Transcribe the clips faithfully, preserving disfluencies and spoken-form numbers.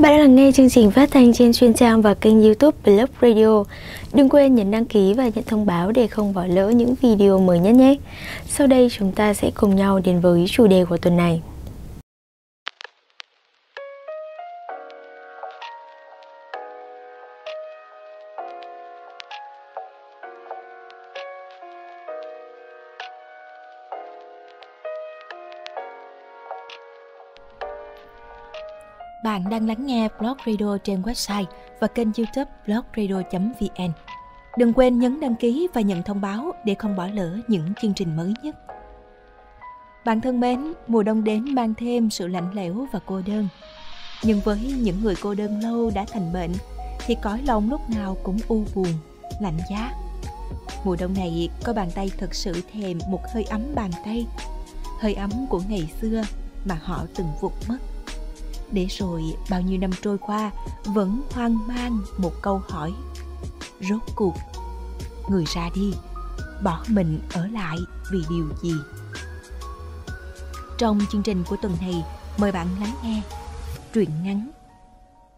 Bạn đang nghe chương trình phát thanh trên chuyên trang và kênh YouTube Blog Radio. Đừng quên nhấn đăng ký và nhận thông báo để không bỏ lỡ những video mới nhất nhé. Sau đây chúng ta sẽ cùng nhau đến với chủ đề của tuần này. Bạn đang lắng nghe Blog Radio trên website và kênh YouTube blog radio chấm vn. Đừng quên nhấn đăng ký và nhận thông báo để không bỏ lỡ những chương trình mới nhất. Bạn thân mến, mùa đông đến mang thêm sự lạnh lẽo và cô đơn. Nhưng với những người cô đơn lâu đã thành bệnh thì cõi lòng lúc nào cũng u buồn, lạnh giá. Mùa đông này có bàn tay thật sự thèm một hơi ấm bàn tay, hơi ấm của ngày xưa mà họ từng vụt mất. Để rồi bao nhiêu năm trôi qua vẫn hoang mang một câu hỏi: rốt cuộc người ra đi, bỏ mình ở lại vì điều gì? Trong chương trình của tuần này, mời bạn lắng nghe truyện ngắn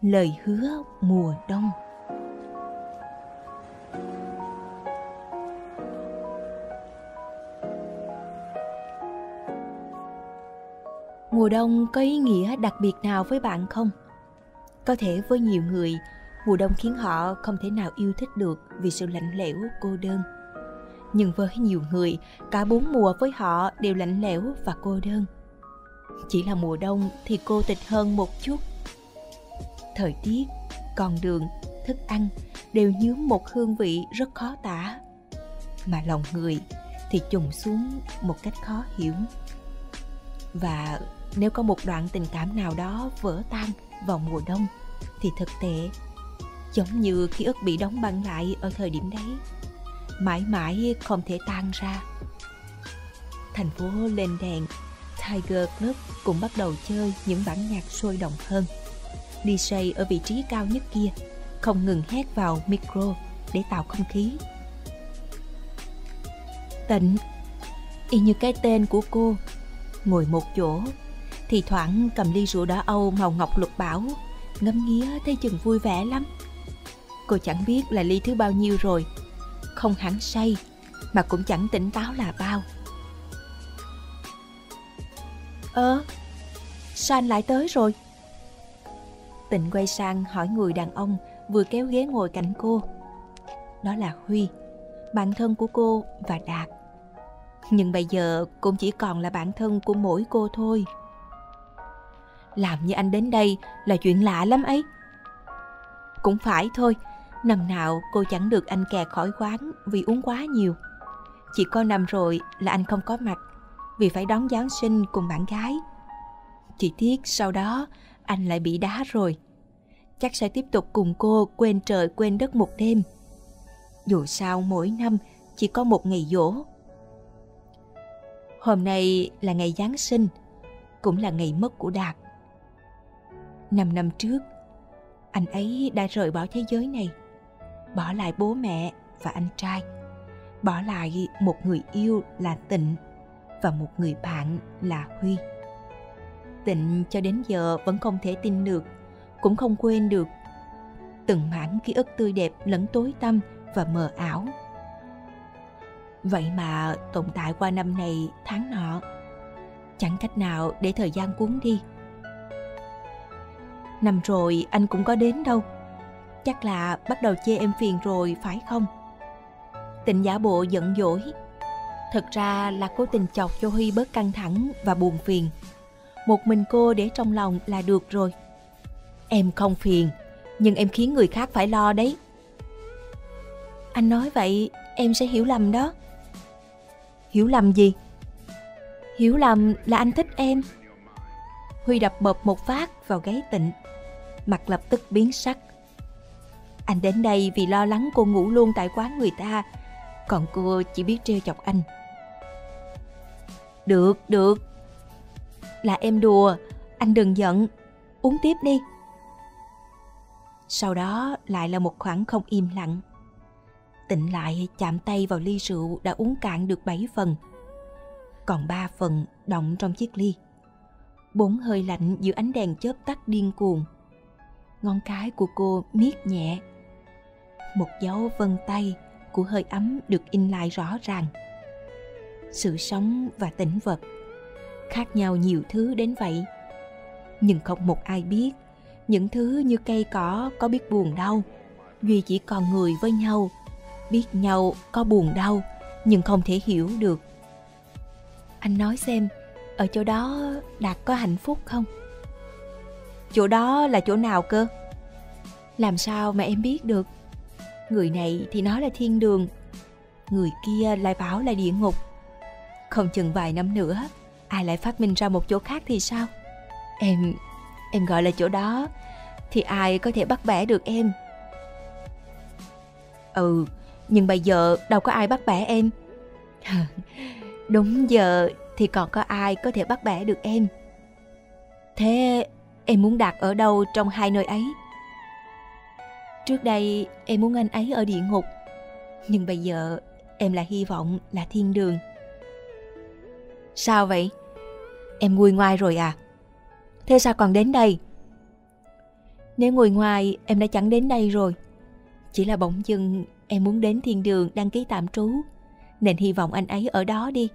Lời hứa mùa đông. Mùa đông có ý nghĩa đặc biệt nào với bạn không? Có thể với nhiều người, mùa đông khiến họ không thể nào yêu thích được vì sự lạnh lẽo, cô đơn. Nhưng với nhiều người, cả bốn mùa với họ đều lạnh lẽo và cô đơn. Chỉ là mùa đông thì cô tịch hơn một chút. Thời tiết, con đường, thức ăn đều nhuốm một hương vị rất khó tả. Mà lòng người thì chùng xuống một cách khó hiểu. Và nếu có một đoạn tình cảm nào đó vỡ tan vào mùa đông thì thực tế giống như ký ức bị đóng băng lại ở thời điểm đấy, mãi mãi không thể tan ra. Thành phố lên đèn, Tiger Club cũng bắt đầu chơi những bản nhạc sôi động hơn. đê gi ở vị trí cao nhất kia không ngừng hét vào micro để tạo không khí. Tịnh, y như cái tên của cô, ngồi một chỗ, thì thoảng cầm ly rượu đỏ Âu màu ngọc lục bảo, ngắm nghía thấy chừng vui vẻ lắm. Cô chẳng biết là ly thứ bao nhiêu rồi, không hẳn say, mà cũng chẳng tỉnh táo là bao. Ơ, ờ, sao anh lại tới rồi? Tịnh quay sang hỏi người đàn ông vừa kéo ghế ngồi cạnh cô. Đó là Huy, bạn thân của cô và Đạt. Nhưng bây giờ cũng chỉ còn là bạn thân của mỗi cô thôi. Làm như anh đến đây là chuyện lạ lắm ấy. Cũng phải thôi, năm nào cô chẳng được anh kẹt khỏi quán vì uống quá nhiều. Chỉ có năm rồi là anh không có mặt vì phải đón Giáng sinh cùng bạn gái. Chỉ tiếc sau đó anh lại bị đá rồi. Chắc sẽ tiếp tục cùng cô quên trời quên đất một đêm. Dù sao mỗi năm chỉ có một ngày giỗ. Hôm nay là ngày Giáng sinh, cũng là ngày mất của Đạt. Năm năm trước, anh ấy đã rời bỏ thế giới này, bỏ lại bố mẹ và anh trai, bỏ lại một người yêu là Tịnh và một người bạn là Huy. Tịnh cho đến giờ vẫn không thể tin được, cũng không quên được từng mảng ký ức tươi đẹp lẫn tối tăm và mờ ảo. Vậy mà tồn tại qua năm này tháng nọ, chẳng cách nào để thời gian cuốn đi. Năm rồi anh cũng có đến đâu, chắc là bắt đầu chê em phiền rồi phải không? Tịnh giả bộ giận dỗi, thật ra là cố tình chọc cho Huy bớt căng thẳng và buồn phiền. Một mình cô để trong lòng là được rồi. Em không phiền, nhưng em khiến người khác phải lo đấy. Anh nói vậy em sẽ hiểu lầm đó. Hiểu lầm gì? Hiểu lầm là anh thích em. Huy đập bộp một phát vào gáy Tịnh. Mặt lập tức biến sắc. Anh đến đây vì lo lắng cô ngủ luôn tại quán người ta, còn cô chỉ biết trêu chọc anh. Được, được. Là em đùa, anh đừng giận. Uống tiếp đi. Sau đó lại là một khoảng không im lặng. Tịnh lại chạm tay vào ly rượu đã uống cạn được bảy phần. Còn ba phần đọng trong chiếc ly. Bốn hơi lạnh giữa ánh đèn chớp tắt điên cuồng. ngón cái của cô miết nhẹ. Một dấu vân tay của hơi ấm được in lại rõ ràng. Sự sống và tĩnh vật khác nhau nhiều thứ đến vậy, nhưng không một ai biết những thứ như cây cỏ có biết buồn đau. Duy chỉ còn người với nhau, biết nhau có buồn đau nhưng không thể hiểu được. Anh nói xem, ở chỗ đó Đạt có hạnh phúc không? Chỗ đó là chỗ nào cơ? Làm sao mà em biết được? Người này thì nói là thiên đường, người kia lại bảo là địa ngục. Không chừng vài năm nữa, ai lại phát minh ra một chỗ khác thì sao? Em, em gọi là chỗ đó, thì ai có thể bắt bẻ được em? Ừ, nhưng bây giờ đâu có ai bắt bẻ em. Đúng giờ thì còn có ai có thể bắt bẻ được em. Thế em muốn Đạt ở đâu trong hai nơi ấy? Trước đây em muốn anh ấy ở địa ngục, nhưng bây giờ em lại hy vọng là thiên đường. Sao vậy? Em nguôi ngoai rồi à? Thế sao còn đến đây? Nếu nguôi ngoai em đã chẳng đến đây rồi. Chỉ là bỗng dưng em muốn đến thiên đường đăng ký tạm trú, nên hy vọng anh ấy ở đó đi,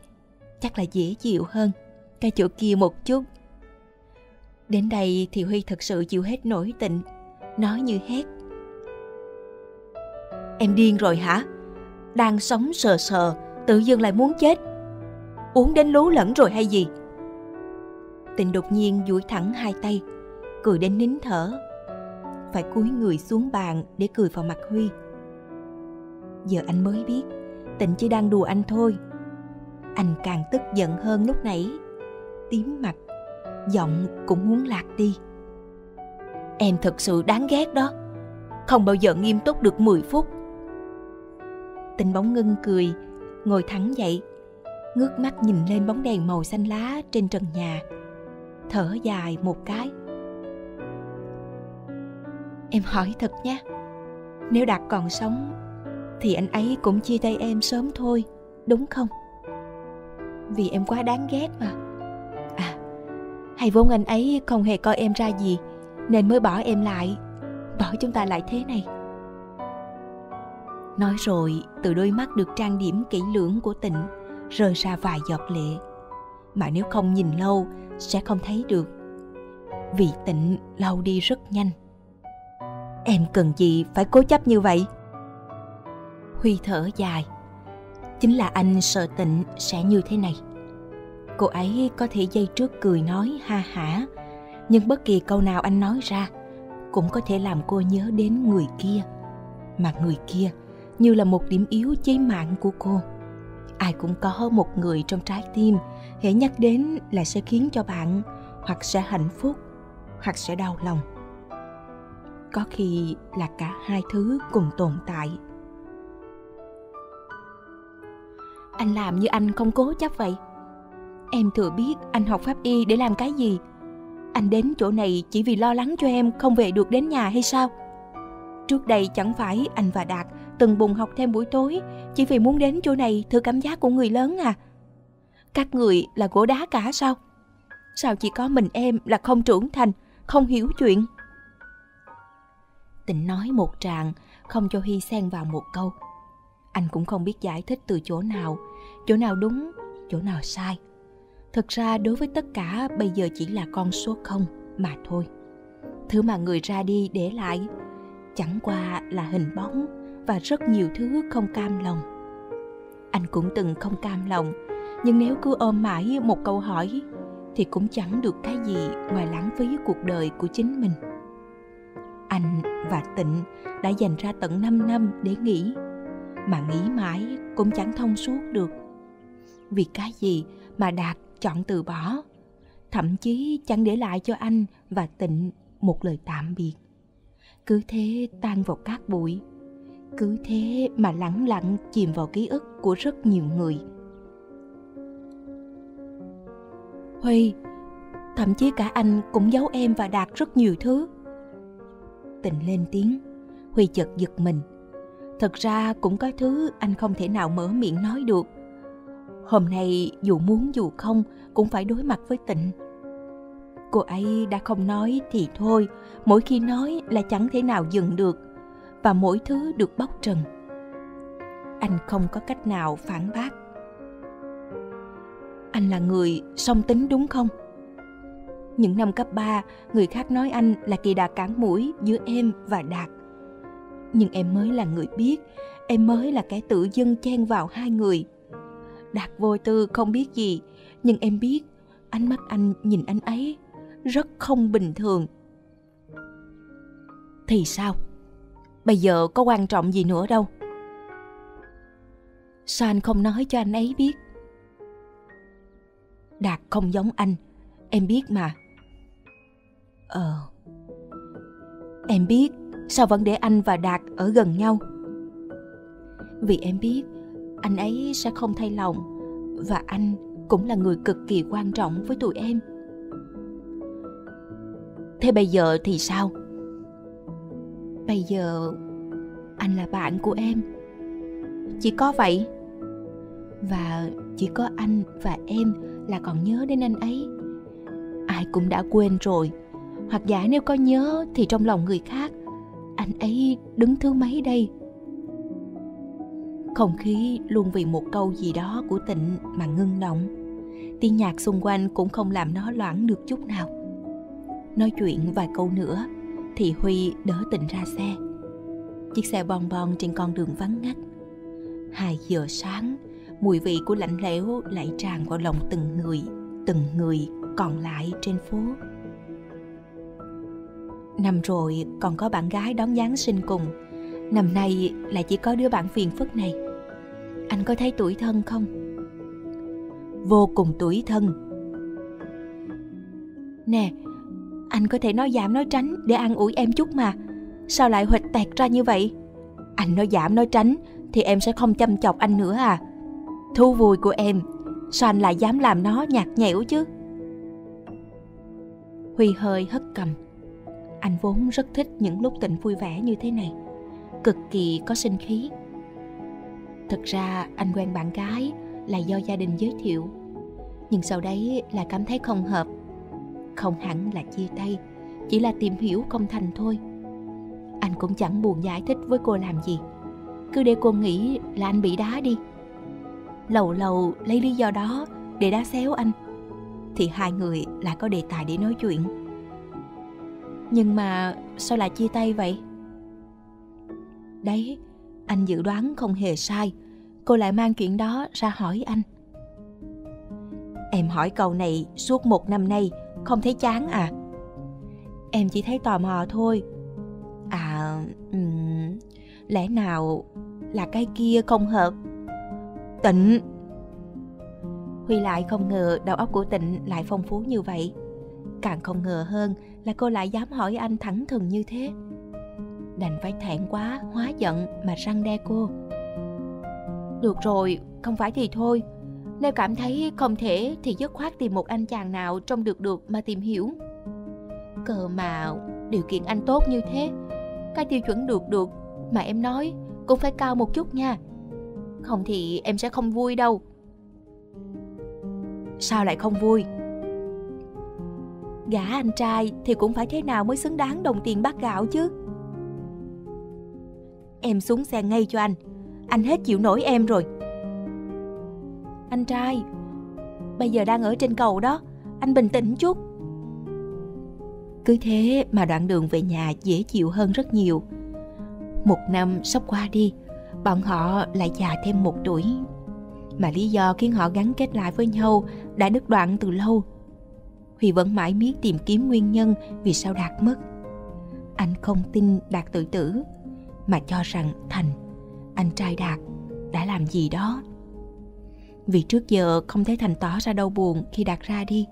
chắc là dễ chịu hơn cái chỗ kia một chút. Đến đây thì Huy thật sự chịu hết nổi tịnh, nói như hét. Em điên rồi hả? Đang sống sờ sờ, tự dưng lại muốn chết. Uống đến lú lẫn rồi hay gì? Tịnh đột nhiên duỗi thẳng hai tay, cười đến nín thở. Phải cúi người xuống bàn để cười vào mặt Huy. Giờ anh mới biết Tịnh chỉ đang đùa anh thôi. Anh càng tức giận hơn lúc nãy, tím mặt, giọng cũng muốn lạc đi. Em thật sự đáng ghét đó, không bao giờ nghiêm túc được mười phút. Tịnh bỗng ngưng cười, ngồi thẳng dậy, ngước mắt nhìn lên bóng đèn màu xanh lá trên trần nhà, thở dài một cái. Em hỏi thật nhé, nếu Đạt còn sống thì anh ấy cũng chia tay em sớm thôi, đúng không? Vì em quá đáng ghét mà. À, hay vốn anh ấy không hề coi em ra gì nên mới bỏ em lại, bỏ chúng ta lại thế này. Nói rồi, từ đôi mắt được trang điểm kỹ lưỡng của Tịnh rơi ra vài giọt lệ, mà nếu không nhìn lâu sẽ không thấy được, vì Tịnh lau đi rất nhanh. Em cần gì phải cố chấp như vậy? Huy thở dài. Chính là anh sợ Tịnh sẽ như thế này. Cô ấy có thể giây trước cười nói ha hả, nhưng bất kỳ câu nào anh nói ra cũng có thể làm cô nhớ đến người kia. Mà người kia như là một điểm yếu chí mạng của cô. Ai cũng có một người trong trái tim hễ nhắc đến là sẽ khiến cho bạn hoặc sẽ hạnh phúc, hoặc sẽ đau lòng. Có khi là cả hai thứ cùng tồn tại. Anh làm như anh không cố chấp vậy. Em thừa biết anh học pháp y để làm cái gì. Anh đến chỗ này chỉ vì lo lắng cho em không về được đến nhà hay sao? Trước đây chẳng phải anh và Đạt từng bùng học thêm buổi tối chỉ vì muốn đến chỗ này thử cảm giác của người lớn à? Các người là gỗ đá cả sao? Sao chỉ có mình em là không trưởng thành, không hiểu chuyện? Tịnh nói một tràng, không cho Huy xen vào một câu. Anh cũng không biết giải thích từ chỗ nào, chỗ nào đúng, chỗ nào sai. Thực ra đối với tất cả bây giờ chỉ là con số không mà thôi. Thứ mà người ra đi để lại chẳng qua là hình bóng và rất nhiều thứ không cam lòng. Anh cũng từng không cam lòng, nhưng nếu cứ ôm mãi một câu hỏi thì cũng chẳng được cái gì ngoài lãng phí cuộc đời của chính mình. Anh và Tịnh đã dành ra tận năm năm để nghĩ, mà nghĩ mãi cũng chẳng thông suốt được. Vì cái gì mà Đạt chọn từ bỏ, thậm chí chẳng để lại cho anh và Tịnh một lời tạm biệt. Cứ thế tan vào cát bụi, cứ thế mà lẳng lặng chìm vào ký ức của rất nhiều người. Huy, thậm chí cả anh cũng giấu em và Đạt rất nhiều thứ. Tịnh lên tiếng. Huy chợt giật mình. Thật ra cũng có thứ anh không thể nào mở miệng nói được. Hôm nay dù muốn dù không cũng phải đối mặt với Tịnh. Cô ấy đã không nói thì thôi, mỗi khi nói là chẳng thể nào dừng được, và mỗi thứ được bóc trần. Anh không có cách nào phản bác. Anh là người song tính đúng không? Những năm cấp ba, người khác nói anh là kỳ đà cản mũi giữa em và Đạt. Nhưng em mới là người biết, em mới là kẻ tự dưng chen vào hai người. Đạt vô tư không biết gì, nhưng em biết ánh mắt anh nhìn anh ấy rất không bình thường. Thì sao? Bây giờ có quan trọng gì nữa đâu. Sao anh không nói cho anh ấy biết? Đạt không giống anh, em biết mà. Ờ, em biết sao vẫn để anh và Đạt ở gần nhau. Vì em biết anh ấy sẽ không thay lòng, và anh cũng là người cực kỳ quan trọng với tụi em. Thế bây giờ thì sao? Bây giờ anh là bạn của em. Chỉ có vậy. Và chỉ có anh và em là còn nhớ đến anh ấy. Ai cũng đã quên rồi. Hoặc giả nếu có nhớ thì trong lòng người khác, anh ấy đứng thứ mấy đây? Không khí luôn vì một câu gì đó của Tịnh mà ngưng động. Tiếng nhạc xung quanh cũng không làm nó loãng được chút nào. Nói chuyện vài câu nữa thì Huy đỡ Tịnh ra xe. Chiếc xe bon bon trên con đường vắng ngắt. Hai giờ sáng, mùi vị của lạnh lẽo lại tràn vào lòng từng người, từng người còn lại trên phố. Năm rồi còn có bạn gái đón Giáng sinh cùng, năm nay lại chỉ có đứa bạn phiền phức này. Anh có thấy tủi thân không? Vô cùng tủi thân. Nè, anh có thể nói giảm nói tránh để an ủi em chút mà. Sao lại huỵch tẹt ra như vậy? Anh nói giảm nói tránh thì em sẽ không chăm chọc anh nữa à? Thú vui của em, sao anh lại dám làm nó nhạt nhẽo chứ? Huy hơi hất cằm. Anh vốn rất thích những lúc Tịnh vui vẻ như thế này, cực kỳ có sinh khí. Thực ra anh quen bạn gái là do gia đình giới thiệu, nhưng sau đấy là cảm thấy không hợp. Không hẳn là chia tay, chỉ là tìm hiểu không thành thôi. Anh cũng chẳng buồn giải thích với cô làm gì, cứ để cô nghĩ là anh bị đá đi. Lâu lâu lấy lý do đó để đá xéo anh, thì hai người lại có đề tài để nói chuyện. Nhưng mà sao lại chia tay vậy? Đấy, anh dự đoán không hề sai. Cô lại mang chuyện đó ra hỏi anh. Em hỏi câu này suốt một năm nay, không thấy chán à? Em chỉ thấy tò mò thôi. À, um, lẽ nào là cái kia không hợp? Tịnh! Huy lại không ngờ đầu óc của Tịnh lại phong phú như vậy. Càng không ngờ hơn là cô lại dám hỏi anh thẳng thừng như thế. Đành phải thẹn quá, hóa giận mà răn đe cô. Được rồi, không phải thì thôi. Nếu cảm thấy không thể thì dứt khoát tìm một anh chàng nào trông được được mà tìm hiểu. Cờ mà điều kiện anh tốt như thế, cái tiêu chuẩn được được mà em nói cũng phải cao một chút nha. Không thì em sẽ không vui đâu. Sao lại không vui? Gả anh trai thì cũng phải thế nào mới xứng đáng đồng tiền bát gạo chứ. Em xuống xe ngay cho anh. Anh hết chịu nổi em rồi. Anh trai, bây giờ đang ở trên cầu đó, anh bình tĩnh chút. Cứ thế mà đoạn đường về nhà dễ chịu hơn rất nhiều. Một năm sắp qua đi, bọn họ lại già thêm một tuổi. Mà lý do khiến họ gắn kết lại với nhau đã đứt đoạn từ lâu. Huy vẫn mãi miết tìm kiếm nguyên nhân vì sao Đạt mất. Anh không tin Đạt tự tử, mà cho rằng Thành, anh trai Đạt, đã làm gì đó. Vì trước giờ không thấy Thành tỏ ra đau buồn khi Đạt ra đi.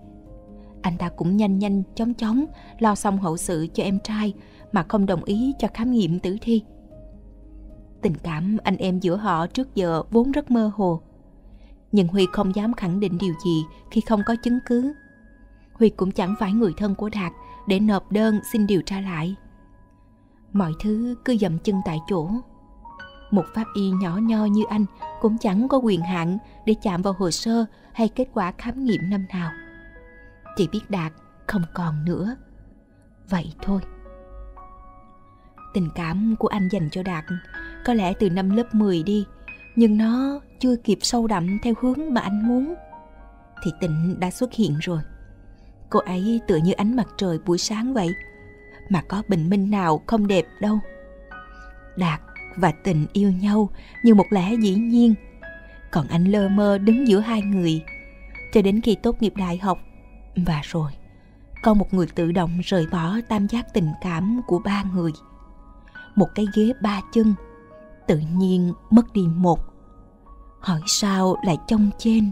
Anh ta cũng nhanh nhanh chóng chóng lo xong hậu sự cho em trai mà không đồng ý cho khám nghiệm tử thi. Tình cảm anh em giữa họ trước giờ vốn rất mơ hồ. Nhưng Huy không dám khẳng định điều gì khi không có chứng cứ. Huy cũng chẳng phải người thân của Đạt để nộp đơn xin điều tra lại. Mọi thứ cứ dậm chân tại chỗ. Một pháp y nhỏ nho như anh cũng chẳng có quyền hạn để chạm vào hồ sơ hay kết quả khám nghiệm năm nào. Chỉ biết Đạt không còn nữa. Vậy thôi. Tình cảm của anh dành cho Đạt có lẽ từ năm lớp mười đi, nhưng nó chưa kịp sâu đậm theo hướng mà anh muốn thì Tịnh đã xuất hiện rồi. Cô ấy tựa như ánh mặt trời buổi sáng vậy, mà có bình minh nào không đẹp đâu. Đạt và Tịnh yêu nhau như một lẽ dĩ nhiên, còn anh lơ mơ đứng giữa hai người cho đến khi tốt nghiệp đại học. Và rồi có một người tự động rời bỏ tam giác tình cảm của ba người. Một cái ghế ba chân tự nhiên mất đi một, hỏi sao lại chông chênh.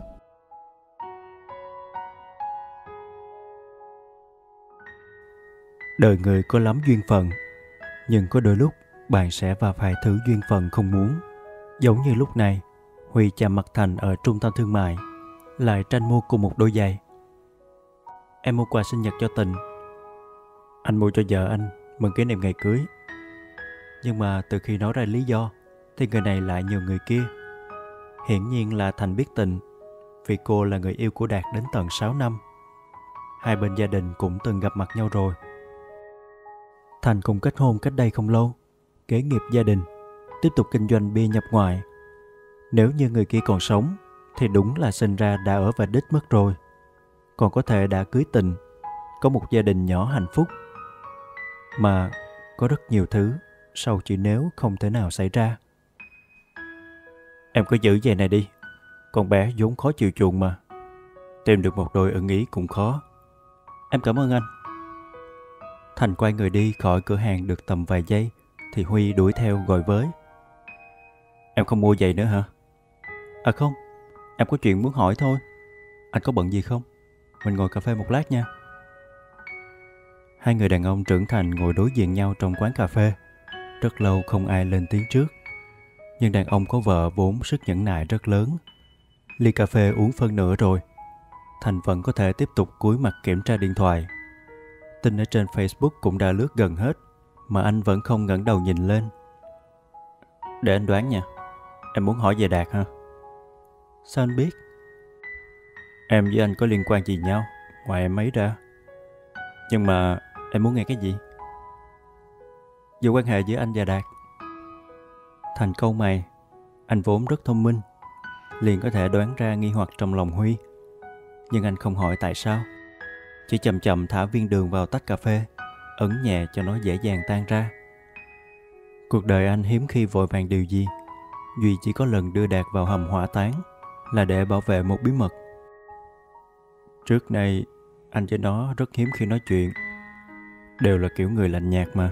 Đời người có lắm duyên phận, nhưng có đôi lúc bạn sẽ va phải thứ duyên phận không muốn. Giống như lúc này, Huy chạm mặt Thành ở trung tâm thương mại, lại tranh mua cùng một đôi giày. Em mua quà sinh nhật cho Tình, anh mua cho vợ anh mừng kỷ niệm ngày cưới. Nhưng mà từ khi nói ra lý do thì người này lại nhờ người kia. Hiển nhiên là Thành biết Tình, vì cô là người yêu của Đạt đến tận sáu năm. Hai bên gia đình cũng từng gặp mặt nhau rồi. Thành cũng kết hôn cách đây không lâu, kế nghiệp gia đình, tiếp tục kinh doanh bia nhập ngoại. Nếu như người kia còn sống thì đúng là sinh ra đã ở và đích mất rồi, còn có thể đã cưới Tình, có một gia đình nhỏ hạnh phúc. Mà có rất nhiều thứ sau chữ nếu không thể nào xảy ra. Em cứ giữ giày này đi, con bé vốn khó chiều chuộng mà, tìm được một đôi ưng ý cũng khó. Em cảm ơn anh. Thành quay người đi khỏi cửa hàng được tầm vài giây thì Huy đuổi theo gọi với. Em không mua giày nữa hả? À không, em có chuyện muốn hỏi thôi. Anh có bận gì không? Mình ngồi cà phê một lát nha. Hai người đàn ông trưởng thành ngồi đối diện nhau trong quán cà phê. Rất lâu không ai lên tiếng trước. Nhưng đàn ông có vợ vốn sức nhẫn nại rất lớn. Ly cà phê uống phân nửa rồi, Thành vẫn có thể tiếp tục cúi mặt kiểm tra điện thoại. Tin ở trên Facebook cũng đã lướt gần hết, mà anh vẫn không ngẩng đầu nhìn lên. Để anh đoán nha, em muốn hỏi về Đạt hả? Sao anh biết? Em với anh có liên quan gì nhau, ngoài em ấy ra. Nhưng mà em muốn nghe cái gì? Về quan hệ giữa anh và Đạt. Thành câu mày, anh vốn rất thông minh, liền có thể đoán ra nghi hoặc trong lòng Huy. Nhưng anh không hỏi tại sao, chỉ chậm chậm thả viên đường vào tách cà phê, ấn nhẹ cho nó dễ dàng tan ra. Cuộc đời anh hiếm khi vội vàng điều gì, duy chỉ có lần đưa Đạt vào hầm hỏa táng là để bảo vệ một bí mật. Trước nay anh với nó rất hiếm khi nói chuyện, đều là kiểu người lạnh nhạt mà,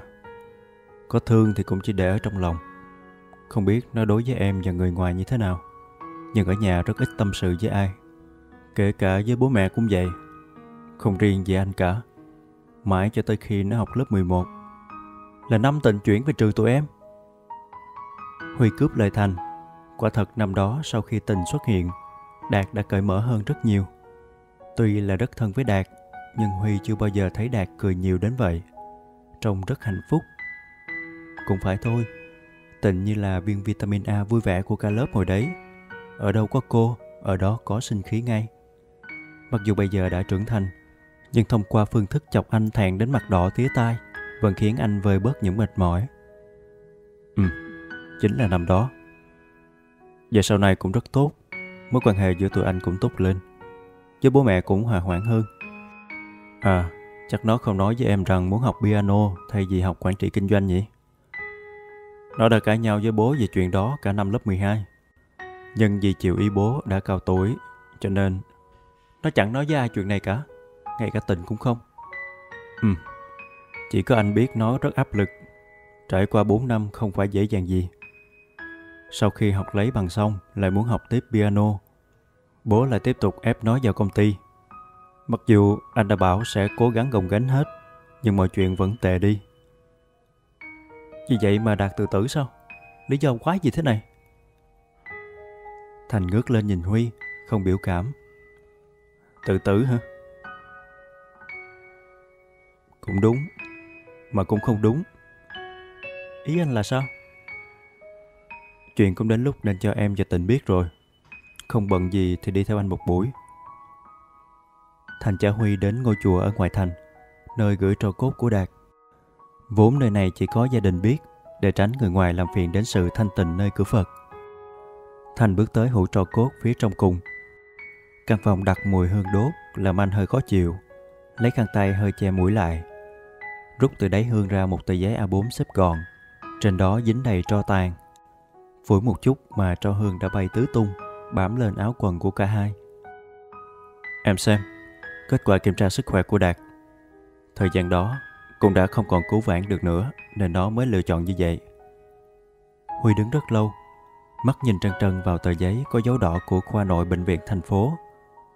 có thương thì cũng chỉ để ở trong lòng. Không biết nó đối với em và người ngoài như thế nào, nhưng ở nhà rất ít tâm sự với ai, kể cả với bố mẹ cũng vậy, không riêng gì anh cả. Mãi cho tới khi nó học lớp mười một là năm Tình chuyển về trường tụi em. Huy cướp lời Thành. Quả thật năm đó sau khi Tình xuất hiện, Đạt đã cởi mở hơn rất nhiều. Tuy là rất thân với Đạt, nhưng Huy chưa bao giờ thấy Đạt cười nhiều đến vậy, trông rất hạnh phúc. Cũng phải thôi, Tình như là viên vitamin A vui vẻ của cả lớp hồi đấy. Ở đâu có cô, ở đó có sinh khí ngay. Mặc dù bây giờ đã trưởng thành, nhưng thông qua phương thức chọc anh thẹn đến mặt đỏ tía tai vẫn khiến anh vơi bớt những mệt mỏi. Ừ, chính là năm đó. Và sau này cũng rất tốt, mối quan hệ giữa tụi anh cũng tốt lên, với bố mẹ cũng hòa hoãn hơn. À, chắc nó không nói với em rằng muốn học piano thay vì học quản trị kinh doanh nhỉ? Nó đã cãi nhau với bố về chuyện đó cả năm lớp mười hai. Nhưng vì chịu ý bố đã cao tuổi, cho nên nó chẳng nói với ai chuyện này cả, ngay cả Tình cũng không. Ừ, chỉ có anh biết nó rất áp lực, trải qua bốn năm không phải dễ dàng gì. Sau khi học lấy bằng xong lại muốn học tiếp piano, bố lại tiếp tục ép nó vào công ty. Mặc dù anh đã bảo sẽ cố gắng gồng gánh hết, nhưng mọi chuyện vẫn tệ đi. Vì vậy mà Đạt tự tử sao? Lý do quái gì thế này? Thành ngước lên nhìn Huy, không biểu cảm. Tự tử hả? Cũng đúng, mà cũng không đúng. Ý anh là sao? Chuyện cũng đến lúc nên cho em và Tình biết rồi. Không bận gì thì đi theo anh một buổi. Thành chở Huy đến ngôi chùa ở ngoại thành. nơi gửi tro cốt của Đạt. Vốn nơi này chỉ có gia đình biết, để tránh người ngoài làm phiền đến sự thanh tịnh nơi cửa Phật. Thành bước tới hũ tro cốt phía trong cùng. Căn phòng đặc mùi hương đốt làm anh hơi khó chịu, lấy khăn tay hơi che mũi lại. Rút từ đáy hương ra một tờ giấy a bốn xếp gọn, trên đó dính đầy tro tàn. Phủi một chút mà tro hương đã bay tứ tung, bám lên áo quần của cả hai. Em xem, kết quả kiểm tra sức khỏe của Đạt. Thời gian đó, cũng đã không còn cứu vãn được nữa, nên nó mới lựa chọn như vậy. Huy đứng rất lâu, mắt nhìn trân trân vào tờ giấy có dấu đỏ của khoa nội bệnh viện thành phố.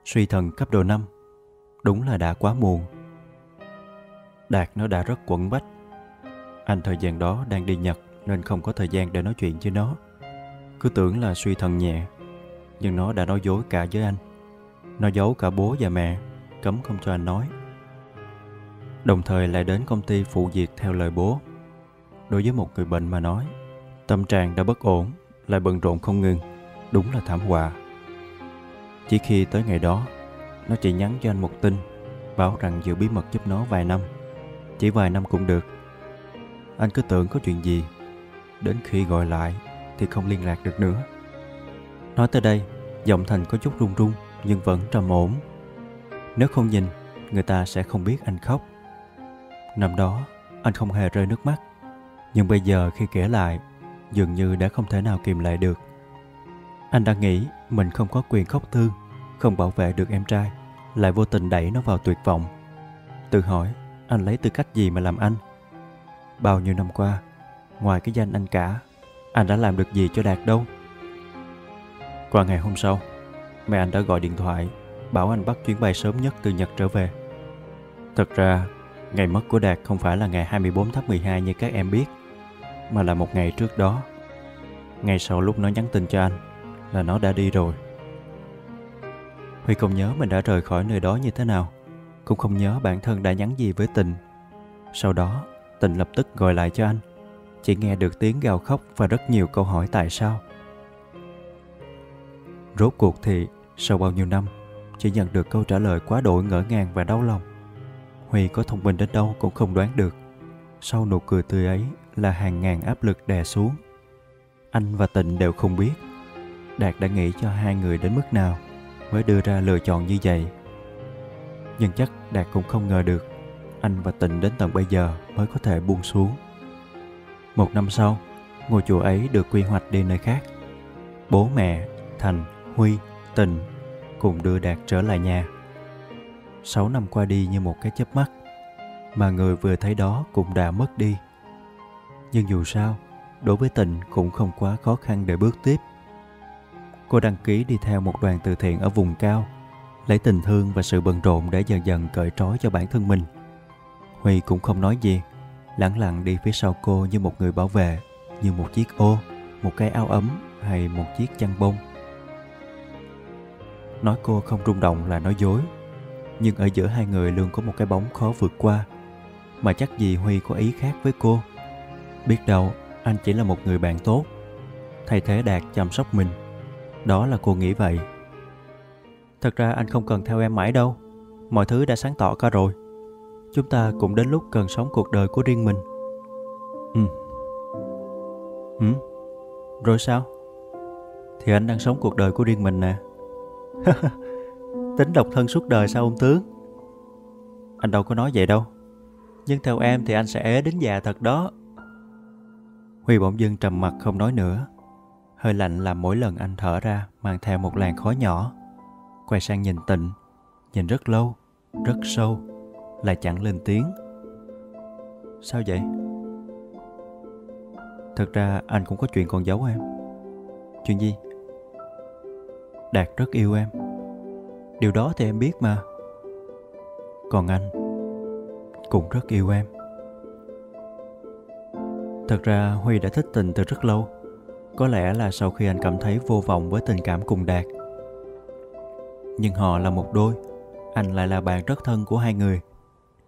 Suy thần cấp độ năm, đúng là đã quá muộn. Đạt nó đã rất quẩn bách. Anh thời gian đó đang đi Nhật nên không có thời gian để nói chuyện với nó. Cứ tưởng là suy thần nhẹ, nhưng nó đã nói dối cả với anh. Nó giấu cả bố và mẹ, cấm không cho anh nói. Đồng thời lại đến công ty phụ việc theo lời bố. Đối với một người bệnh mà nói, tâm trạng đã bất ổn, lại bận rộn không ngừng, đúng là thảm họa. Chỉ khi tới ngày đó, nó chỉ nhắn cho anh một tin, bảo rằng giữ bí mật giúp nó vài năm. Chỉ vài năm cũng được. Anh cứ tưởng có chuyện gì, đến khi gọi lại thì không liên lạc được nữa. Nói tới đây, giọng Thành có chút run run nhưng vẫn trầm ổn. Nếu không nhìn, người ta sẽ không biết anh khóc. Năm đó, anh không hề rơi nước mắt, nhưng bây giờ khi kể lại, dường như đã không thể nào kìm lại được. Anh đã nghĩ mình không có quyền khóc thương, không bảo vệ được em trai, lại vô tình đẩy nó vào tuyệt vọng. Tự hỏi, anh lấy tư cách gì mà làm anh? Bao nhiêu năm qua, ngoài cái danh anh cả, anh đã làm được gì cho Đạt đâu? Qua ngày hôm sau, mẹ anh đã gọi điện thoại, bảo anh bắt chuyến bay sớm nhất từ Nhật trở về. Thật ra, ngày mất của Đạt không phải là ngày hai mươi bốn tháng mười hai như các em biết, mà là một ngày trước đó. Ngay sau lúc nó nhắn tin cho anh, là nó đã đi rồi. Huy không nhớ mình đã rời khỏi nơi đó như thế nào, cũng không nhớ bản thân đã nhắn gì với Tình. Sau đó, Tình lập tức gọi lại cho anh, chỉ nghe được tiếng gào khóc và rất nhiều câu hỏi tại sao. Rốt cuộc thì, sau bao nhiêu năm, chỉ nhận được câu trả lời quá đổi ngỡ ngàng và đau lòng. Huy có thông minh đến đâu cũng không đoán được. Sau nụ cười tươi ấy là hàng ngàn áp lực đè xuống. Anh và Tịnh đều không biết Đạt đã nghĩ cho hai người đến mức nào mới đưa ra lựa chọn như vậy. Nhưng chắc Đạt cũng không ngờ được anh và Tịnh đến tận bây giờ mới có thể buông xuống. Một năm sau, ngôi chùa ấy được quy hoạch đi nơi khác. Bố mẹ, Thành, Huy, Tịnh cùng đưa Đạt trở lại nhà. Sáu năm qua đi như một cái chớp mắt, mà người vừa thấy đó cũng đã mất đi. Nhưng dù sao, đối với Tình cũng không quá khó khăn để bước tiếp. Cô đăng ký đi theo một đoàn từ thiện ở vùng cao, lấy tình thương và sự bận rộn để dần dần cởi trói cho bản thân mình. Huy cũng không nói gì, lẳng lặng đi phía sau cô như một người bảo vệ, như một chiếc ô, một cái áo ấm hay một chiếc chăn bông. Nói cô không rung động là nói dối, nhưng ở giữa hai người luôn có một cái bóng khó vượt qua, mà chắc gì Huy có ý khác với cô. Biết đâu anh chỉ là một người bạn tốt, thay thế Đạt chăm sóc mình. Đó là cô nghĩ vậy. Thật ra anh không cần theo em mãi đâu, mọi thứ đã sáng tỏ cả rồi. Chúng ta cũng đến lúc cần sống cuộc đời của riêng mình. Ừ. Ừ. Rồi sao? Thì anh đang sống cuộc đời của riêng mình nè. Tính độc thân suốt đời sao ông tướng? Anh đâu có nói vậy đâu. Nhưng theo em thì anh sẽ ế đến già thật đó. Huy bỗng dưng trầm mặc không nói nữa. Hơi lạnh làm mỗi lần anh thở ra mang theo một làn khói nhỏ. Quay sang nhìn Tịnh, nhìn rất lâu, rất sâu, lại chẳng lên tiếng. Sao vậy? Thật ra anh cũng có chuyện còn giấu em. Chuyện gì? Đạt rất yêu em. Điều đó thì em biết mà. Còn anh cũng rất yêu em. Thật ra Huy đã thích Tình từ rất lâu. Có lẽ là sau khi anh cảm thấy vô vọng với tình cảm cùng Đạt. Nhưng họ là một đôi, anh lại là bạn rất thân của hai người,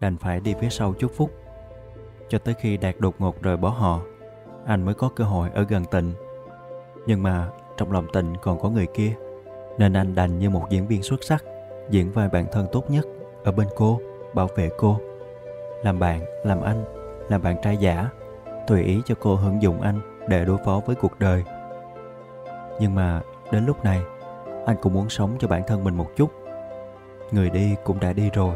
đành phải đi phía sau chút phút. Cho tới khi Đạt đột ngột rời bỏ họ, anh mới có cơ hội ở gần Tịnh. Nhưng mà trong lòng Tịnh còn có người kia, nên anh đành như một diễn viên xuất sắc, diễn vai bản thân tốt nhất, ở bên cô, bảo vệ cô. làm bạn, làm anh, làm bạn trai giả, tùy ý cho cô hưởng dụng anh để đối phó với cuộc đời. Nhưng mà đến lúc này, anh cũng muốn sống cho bản thân mình một chút. Người đi cũng đã đi rồi,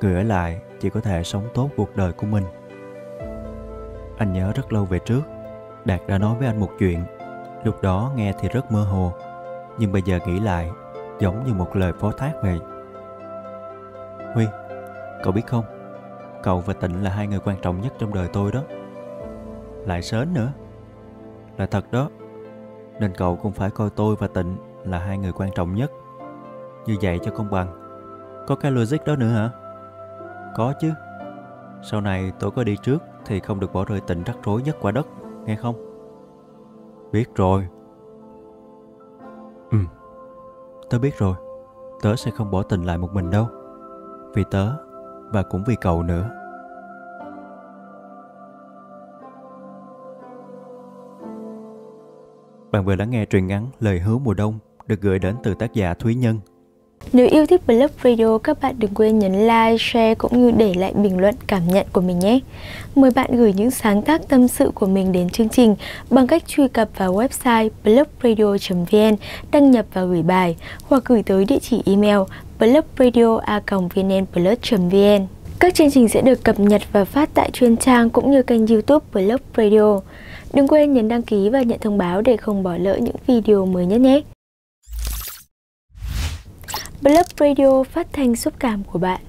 người ở lại chỉ có thể sống tốt cuộc đời của mình. Anh nhớ rất lâu về trước, Đạt đã nói với anh một chuyện. Lúc đó nghe thì rất mơ hồ, nhưng bây giờ nghĩ lại giống như một lời phó thác vậy. Huy, cậu biết không, cậu và Tịnh là hai người quan trọng nhất trong đời tôi đó. Lại sến nữa. Là thật đó. Nên cậu cũng phải coi tôi và Tịnh là hai người quan trọng nhất. Như vậy cho công bằng. Có cái logic đó nữa hả? Có chứ. Sau này tôi có đi trước thì không được bỏ rơi Tịnh rắc rối nhất quả đất, nghe không? Biết rồi. Ừ, tớ biết rồi. Tớ sẽ không bỏ Tịnh lại một mình đâu. Vì tớ và cũng vì cậu nữa. Bạn vừa lắng nghe truyện ngắn Lời Hứa Mùa Đông được gửi đến từ tác giả Thúy Nhân. Nếu yêu thích Blog Radio, các bạn đừng quên nhấn like, share cũng như để lại bình luận cảm nhận của mình nhé. Mời bạn gửi những sáng tác tâm sự của mình đến chương trình bằng cách truy cập vào website blog radio chấm vn, đăng nhập và gửi bài, hoặc gửi tới địa chỉ email blog radio a còng vn plus chấm vn. Các chương trình sẽ được cập nhật và phát tại chuyên trang cũng như kênh YouTube Blog Radio. Đừng quên nhấn đăng ký và nhận thông báo để không bỏ lỡ những video mới nhất nhé. Blog Radio, phát thanh xúc cảm của bạn.